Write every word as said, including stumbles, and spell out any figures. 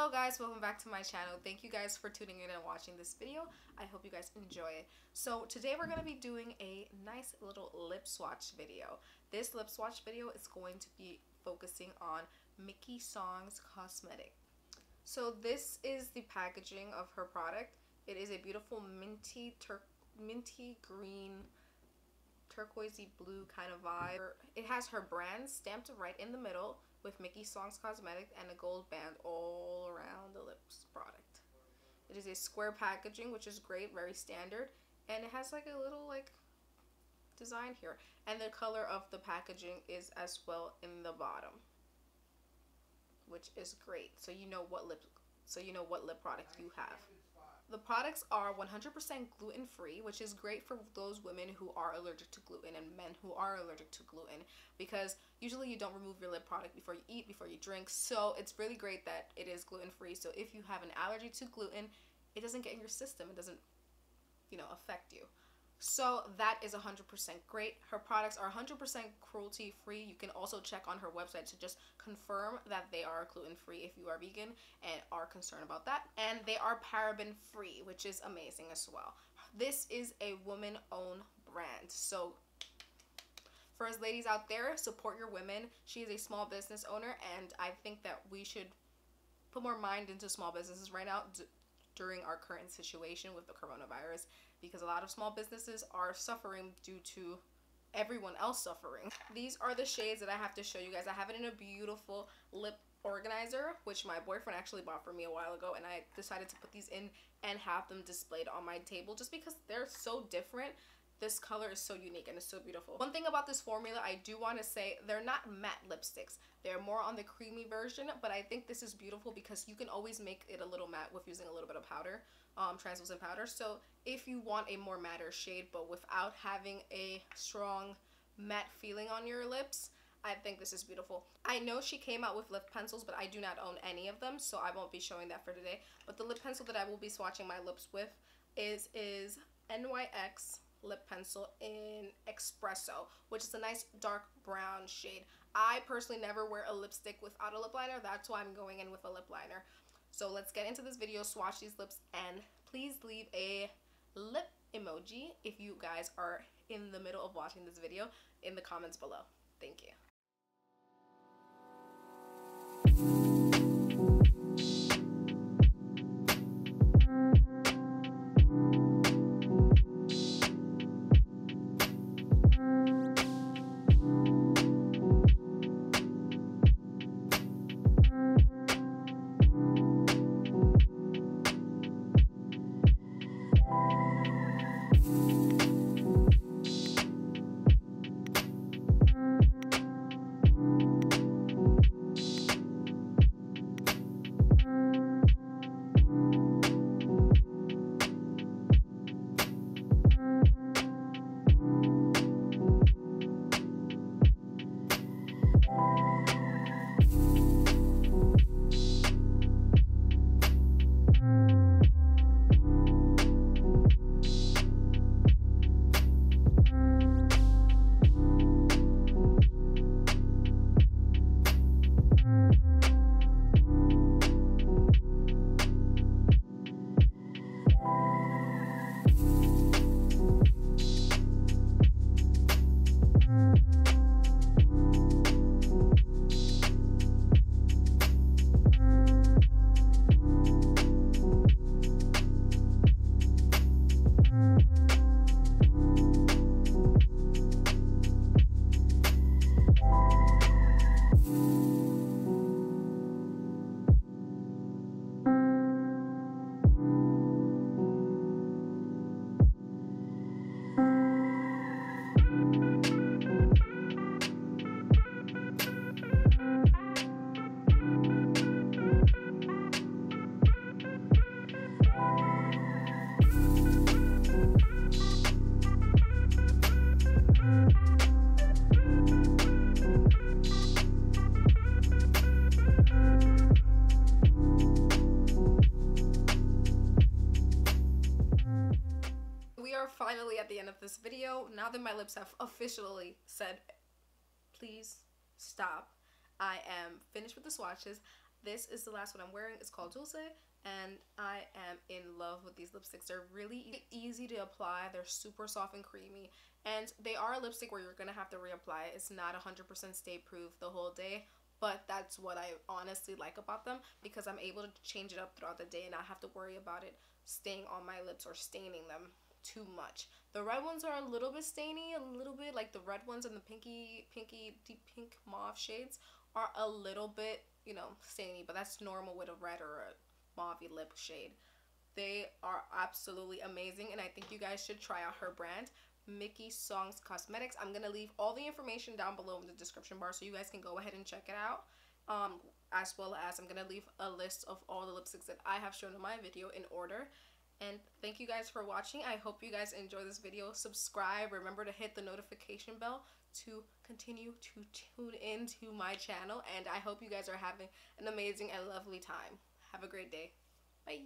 Hello guys, welcome back to my channel. Thank you guys for tuning in and watching this video. I hope you guys enjoy it. So today we're going to be doing a nice little lip swatch video. This lip swatch video is going to be focusing on Micki Song Cosmetics. So this is the packaging of her product. It is a beautiful minty tur minty green, turquoisey blue kind of vibe. It has her brand stamped right in the middle with Micki Song Cosmetics and a gold band all around the lips product. It is a square packaging, which is great, very standard, and it has like a little like design here, and the color of the packaging is as well in the bottom, which is great, so you know what lip so you know what lip product you have. The products are one hundred percent gluten-free, which is great for those women who are allergic to gluten and men who are allergic to gluten, because usually you don't remove your lip product before you eat, before you drink, so it's really great that it is gluten-free. So if you have an allergy to gluten, it doesn't get in your system. It doesn't, you know, affect you. So that is one hundred percent great. Her products are one hundred percent cruelty-free. You can also check on her website to just confirm that they are gluten-free if you are vegan and are concerned about that. And they are paraben-free, which is amazing as well. This is a woman-owned brand. So for us ladies out there, support your women. She is a small business owner, and I think that we should put more mind into small businesses right now during our current situation with the coronavirus, because a lot of small businesses are suffering due to everyone else suffering. These are the shades that I have to show you guys. I have it in a beautiful lip organizer, which my boyfriend actually bought for me a while ago, and I decided to put these in and have them displayed on my table just because they're so different. This color is so unique and it's so beautiful. One thing about this formula I do want to say, they're not matte lipsticks. They're more on the creamy version, but I think this is beautiful because you can always make it a little matte with using a little bit of powder, um, translucent powder. So if you want a more matter shade, but without having a strong matte feeling on your lips, I think this is beautiful. I know she came out with lip pencils, but I do not own any of them, so I won't be showing that for today. But the lip pencil that I will be swatching my lips with is, is N Y X lip pencil in Espresso, which is a nice dark brown shade. I personally never wear a lipstick without a lip liner. That's why I'm going in with a lip liner. So let's get into this video, swatch these lips, and please leave a lip emoji if you guys are in the middle of watching this video in the comments below. Thank you. Finally at the end of this video, now that my lips have officially said please stop, I am finished with the swatches. This is the last one I'm wearing. It's called DULCE, and I am in love with these lipsticks. They're really easy to apply. They're super soft and creamy, and they are a lipstick where you're gonna have to reapply it. It's not one hundred percent stay proof the whole day, but that's what I honestly like about them, because I'm able to change it up throughout the day and not have to worry about it staying on my lips or staining them too much. The red ones are a little bit stainy, a little bit, like the red ones and the pinky pinky deep pink mauve shades are a little bit, you know, stainy, but that's normal with a red or a mauvey lip shade. They are absolutely amazing, and I think you guys should try out her brand, Micki Song Cosmetics. I'm gonna leave all the information down below in the description bar so you guys can go ahead and check it out, um as well as I'm gonna leave a list of all the lipsticks that I have shown in my video in order. And thank you guys for watching. I hope you guys enjoy this video. Subscribe. Remember to hit the notification bell to continue to tune in to my channel. And I hope you guys are having an amazing and lovely time. Have a great day. Bye.